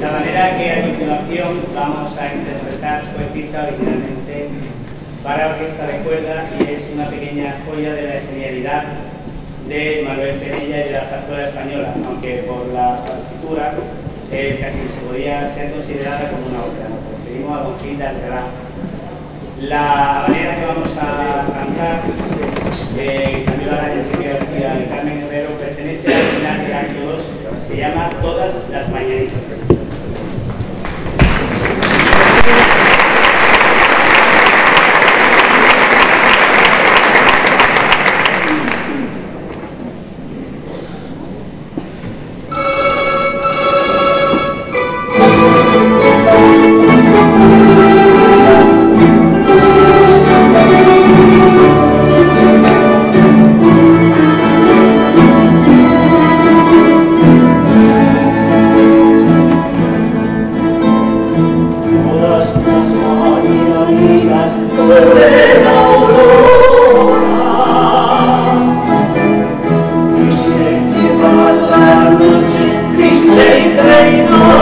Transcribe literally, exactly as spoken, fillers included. La manera que a continuación vamos a interpretar fue escrita originalmente para orquesta de cuerda y es una pequeña joya de la genialidad de Manuel Penella y de la zarzuela española, aunque por la partitura eh, casi se podía ser considerada como una obra. Nos referimos a Don Gil de Alcalá. La manera que vamos a cantar, eh, también la dirección de Carmen Guerrero, pertenece al final del año dos, se llama Todas las Mañanitas. Stay, stay, no.